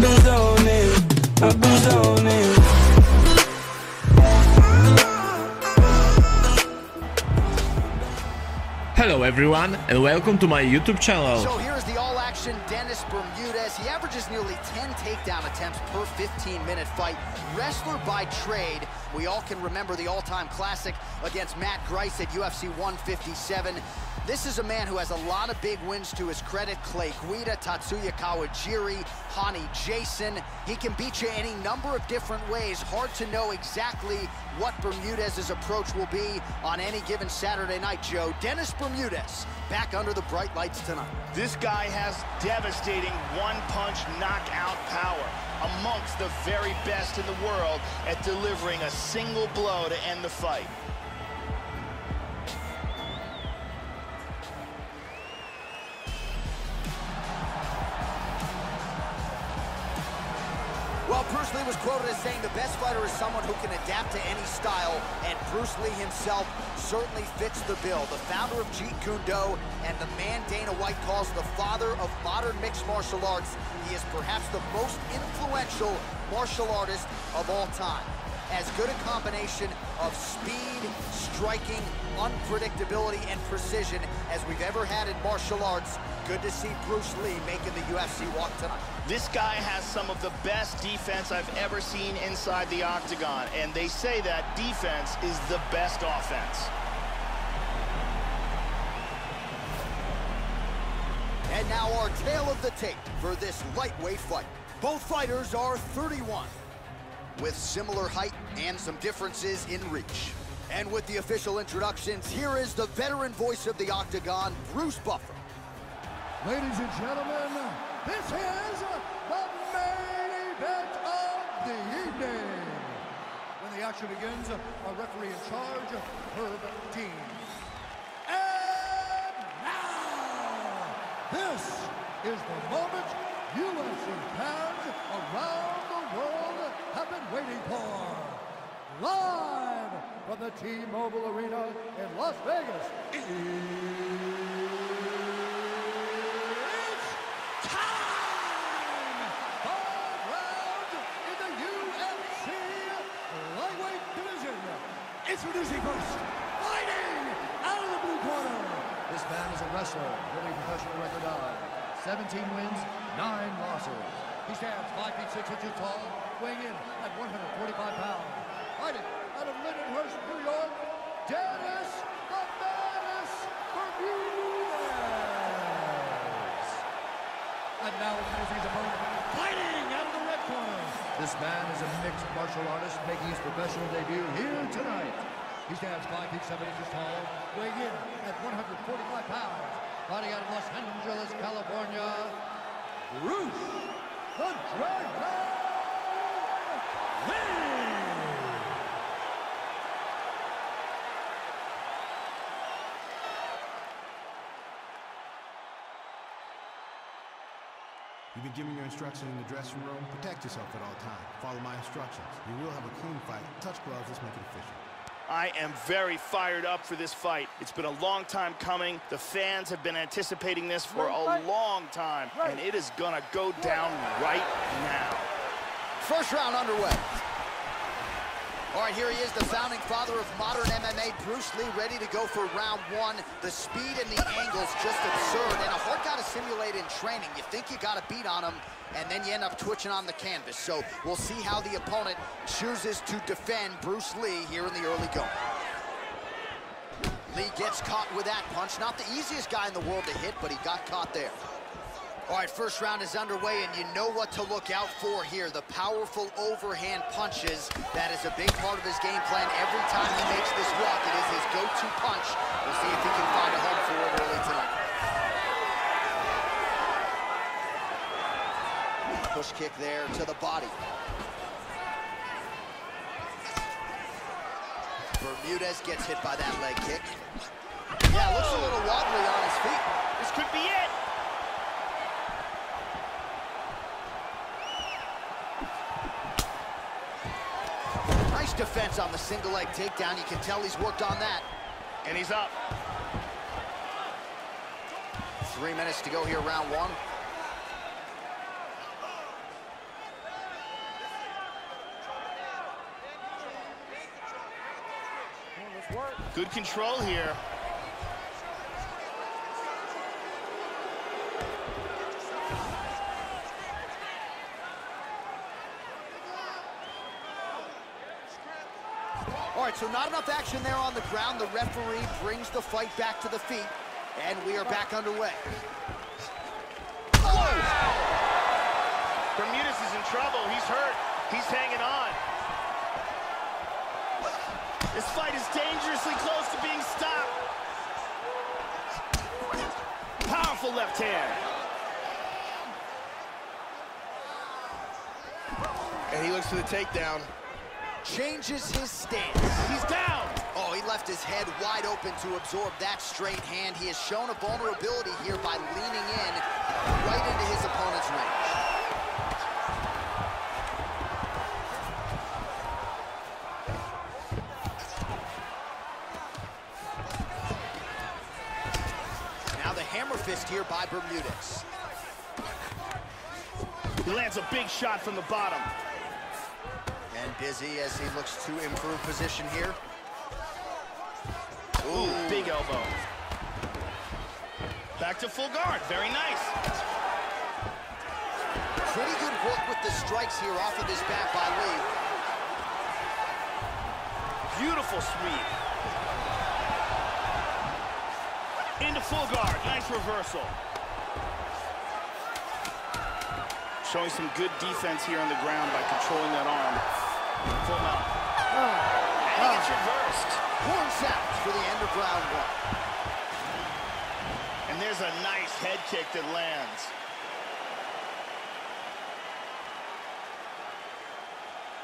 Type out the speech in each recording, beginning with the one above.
I've been zoning. Hello everyone and welcome to my YouTube channel. So here's the all-action Dennis Bermudez. He averages nearly 10 takedown attempts per 15-minute fight. Wrestler by trade. We all can remember the all-time classic against Matt Grice at UFC 157. This is a man who has a lot of big wins to his credit. Clay Guida, Tatsuya Kawajiri, Hani Jason. He can beat you any number of different ways. Hard to know exactly what Bermudez's approach will be on any given Saturday night, Joe. Dennis Bermudez back under the bright lights tonight. This guy has devastating one-punch knockout power, amongst the very best in the world at delivering a single blow to end the fight. Well, Bruce Lee was quoted as saying the best fighter is someone who can adapt to any style, and Bruce Lee himself certainly fits the bill. The founder of Jeet Kune Do and the man Dana White calls the father of modern mixed martial arts, he is perhaps the most influential martial artist of all time. As good a combination of speed, striking, unpredictability, and precision as we've ever had in martial arts. Good to see Bruce Lee making the UFC walk tonight. This guy has some of the best defense I've ever seen inside the octagon, and they say that defense is the best offense. And now our tale of the tape for this lightweight fight. Both fighters are 31. With similar height and some differences in reach. And with the official introductions, here is the veteran voice of the Octagon, Bruce Buffer. Ladies and gentlemen, this is the main event of the evening. When the action begins, our referee in charge, Herb Dean. And now, this is the moment UFC fans around the world have been waiting for. Live from the T-Mobile Arena in Las Vegas, it's time! 5 rounds in the UFC lightweight division. Introducing first, fighting out of the blue corner. This man is a wrestler with a professional record of 17 wins, 9 losses. He stands 5 feet 6 inches tall, weighing in at 145 pounds. Fighting out of Lindenhurst, New York, Dennis the Menace Bermudez. And now introducing his opponent, fighting out of the red corner. This man is a mixed martial artist making his professional debut here tonight. He stands 5 feet 7 inches tall, weighing in at 145 pounds. Fighting out of Los Angeles, California, Bruce the Dragon Lee! You've been giving your instructions in the dressing room. Protect yourself at all times. Follow my instructions. You will have a clean fight. Touch gloves. Let's make it official. I am very fired up for this fight. It's been a long time coming. The fans have been anticipating this for a long time, and it is gonna go down right now. First round underway. All right, here he is, the founding father of modern MMA, Bruce Lee, ready to go for round 1. The speed and the angles just absurd, and a hard guy to simulate in training. You think you got a beat on him, and then you end up twitching on the canvas. So we'll see how the opponent chooses to defend Bruce Lee here in the early going. Lee gets caught with that punch. Not the easiest guy in the world to hit, but he got caught there. All right, first round is underway, and you know what to look out for here. The powerful overhand punches. That is a big part of his game plan. Every time he makes this walk, it is his go-to punch. We'll see if he can find a home for it early tonight. Push kick there to the body. Bermudez gets hit by that leg kick. Yeah, looks a little wobbly on his feet. This could be it. Nice defense on the single leg takedown. You can tell he's worked on that. And he's up. 3 minutes to go here, round 1. Good control here. All right, so not enough action there on the ground. The referee brings the fight back to the feet, and we are back underway. Bermudez is in trouble. He's hurt. He's hanging on. This fight is dangerously close to being stopped. Powerful left hand. And he looks for the takedown. Changes his stance. He's down. Oh, he left his head wide open to absorb that straight hand. He has shown a vulnerability here by leaning in right into his opponent's range. Here by Bermudez. He lands a big shot from the bottom. And busy as he looks to improve position here. Ooh, big elbow. Back to full guard, very nice. Pretty good work with the strikes here off of his back by Lee. Beautiful sweep. Into full guard, nice reversal. Showing some good defense here on the ground by controlling that arm. Full mount. And it's reversed. Horns out for the end of round one. And there's a nice head kick that lands.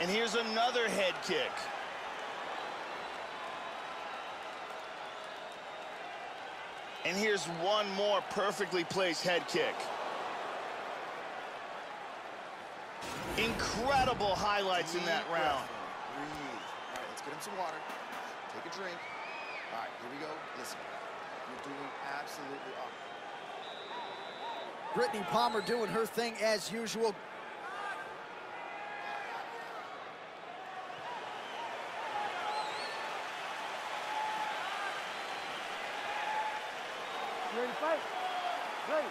And here's another head kick. And here's one more perfectly placed head kick. Incredible highlights in that round. Breathe. All right, let's get him some water. Take a drink. All right, here we go. Listen, you're doing absolutely awesome. Brittany Palmer doing her thing as usual. Ready to fight? Ready.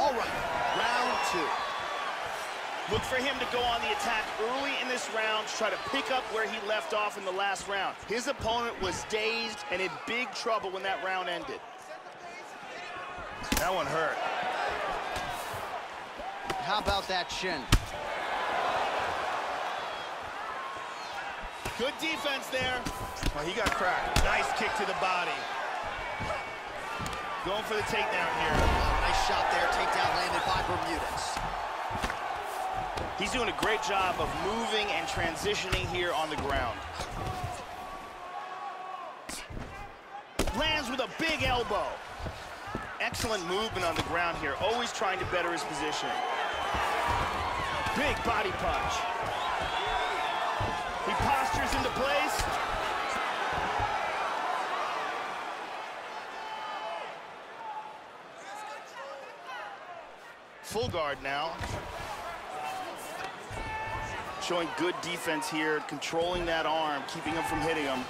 All right, round two. Look for him to go on the attack early in this round, try to pick up where he left off in the last round. His opponent was dazed and in big trouble when that round ended. That one hurt. How about that shin? Good defense there. Well, he got cracked. Nice kick to the body. Going for the takedown here. Oh, nice shot there. Takedown landed by Bermudez. He's doing a great job of moving and transitioning here on the ground. Lands with a big elbow. Excellent movement on the ground here. Always trying to better his position. Big body punch. He postures into place. Full guard now. Showing good defense here, controlling that arm, keeping him from hitting him.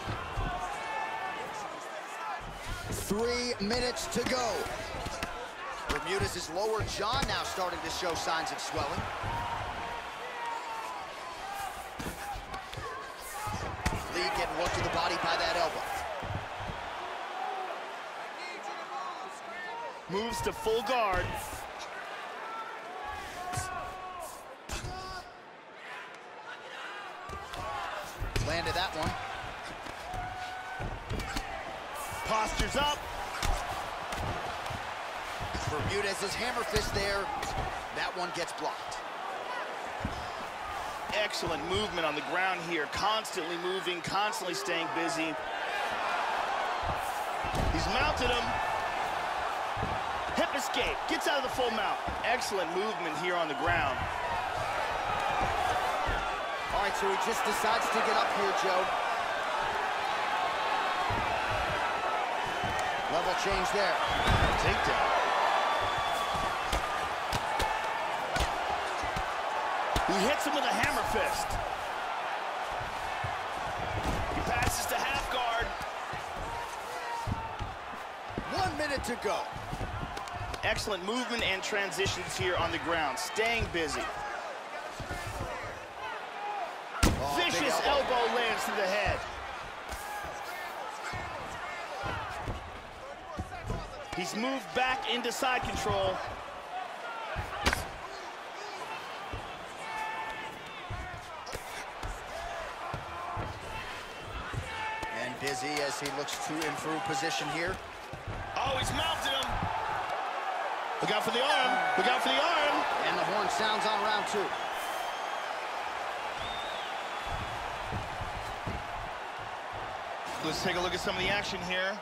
3 minutes to go. Bermudez's lower jaw now starting to show signs of swelling. Lee getting worked to the body by that elbow. Moves to full guard. Landed that one. Postures up. Bermudez's hammer fist there. That one gets blocked. Excellent movement on the ground here. Constantly moving, constantly staying busy. He's mounted him. Hip escape. Gets out of the full mount. Excellent movement here on the ground. All right, so he just decides to get up here, Joe. Level change there. Takedown. He hits him with a hammer fist. He passes to half guard. minute to go. Excellent movement and transitions here on the ground, staying busy. Oh, vicious elbow lands to the head. He's moved back into side control. And busy as he looks to improve position here. Oh, he's mounted him. Look out for the arm. Look out for the arm. And the horn sounds on round two. Let's take a look at some of the action here.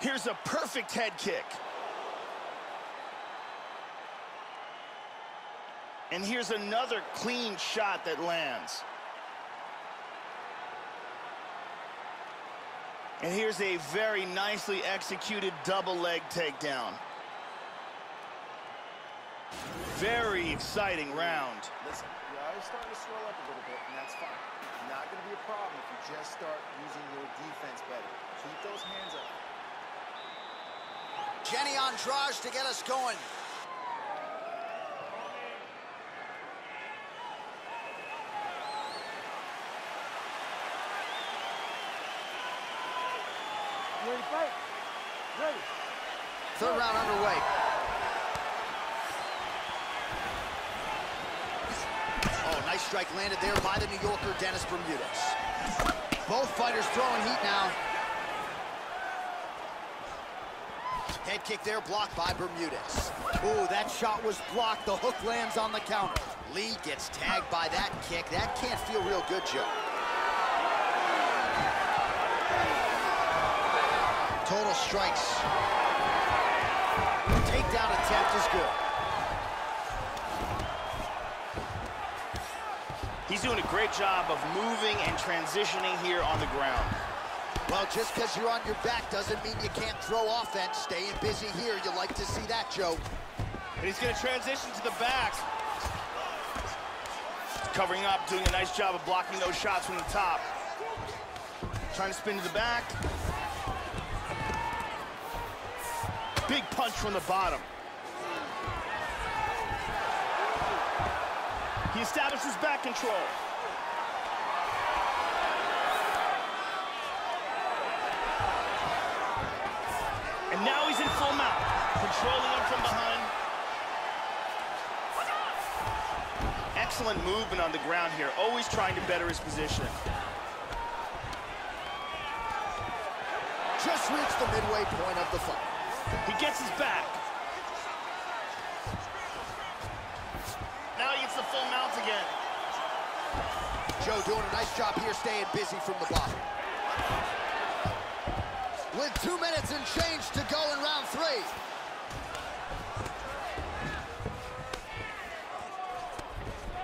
Here's a perfect head kick. And here's another clean shot that lands. And here's a very nicely executed double leg takedown. Very exciting round. Listen, your eyes starting to swell up a little bit, and that's fine. Not gonna be a problem if you just start using your defense better. Keep those hands up. Jenny Andrade to get us going. Ready, fight. Ready. Third round underway. Oh, nice strike landed there by the New Yorker, Dennis Bermudez. Both fighters throwing heat now. Head kick there, blocked by Bermudez. Ooh, that shot was blocked. The hook lands on the counter. Lee gets tagged by that kick. That can't feel real good, Joe. Total strikes. Takedown attempt is good. He's doing a great job of moving and transitioning here on the ground. Well, just because you're on your back doesn't mean you can't throw offense. Staying busy here, you like to see that, Joe. And he's gonna transition to the back. Covering up, doing a nice job of blocking those shots from the top. Trying to spin to the back. Big punch from the bottom. He establishes back control. Now he's in full mount, controlling him from behind. Excellent movement on the ground here, always trying to better his position. Just reached the midway point of the fight. He gets his back. Now he gets the full mount again. Joe doing a nice job here, staying busy from the bottom. With 2 minutes and change to go in round three.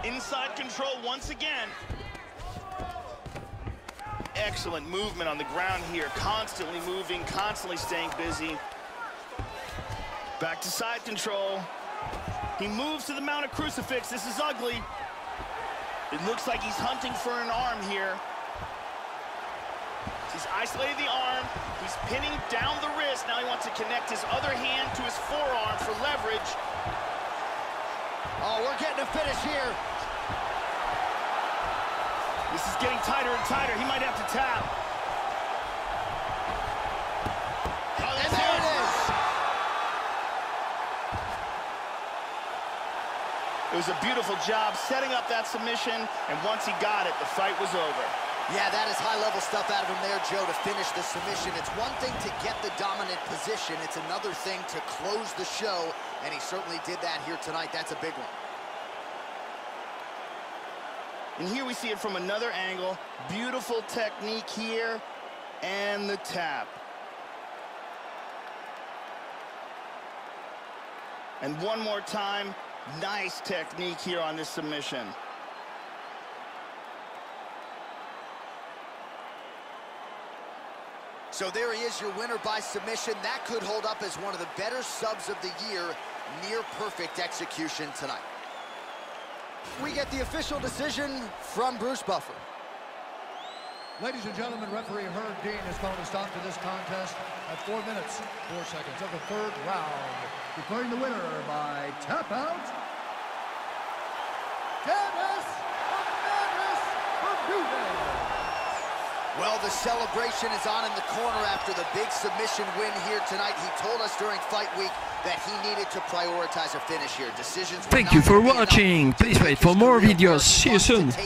Inside control once again. Excellent movement on the ground here. Constantly moving, constantly staying busy. Back to side control. He moves to the mounted crucifix. This is ugly. It looks like he's hunting for an arm here. He's isolated the arm, he's pinning down the wrist. Now he wants to connect his other hand to his forearm for leverage. Oh, we're getting a finish here. This is getting tighter and tighter. He might have to tap. Oh, and there it is. It was a beautiful job setting up that submission, and once he got it, the fight was over. Yeah, that is high-level stuff out of him there, Joe, to finish the submission. It's one thing to get the dominant position. It's another thing to close the show, and he certainly did that here tonight. That's a big one. And here we see it from another angle. Beautiful technique here, and the tap. And one more time, nice technique here on this submission. So there he is, your winner by submission. That could hold up as one of the better subs of the year. Near perfect execution tonight. We get the official decision from Bruce Buffer. Ladies and gentlemen, referee Herb Dean has called a stop to this contest at 4 minutes, 4 seconds of the third round, declaring the winner by tap out, Dennis Bermudez. Well, the celebration is on in the corner after the big submission win here tonight. He told us during fight week that he needed to prioritize a finish here. Decisions. Thank you for watching. Please wait for more videos. See you soon.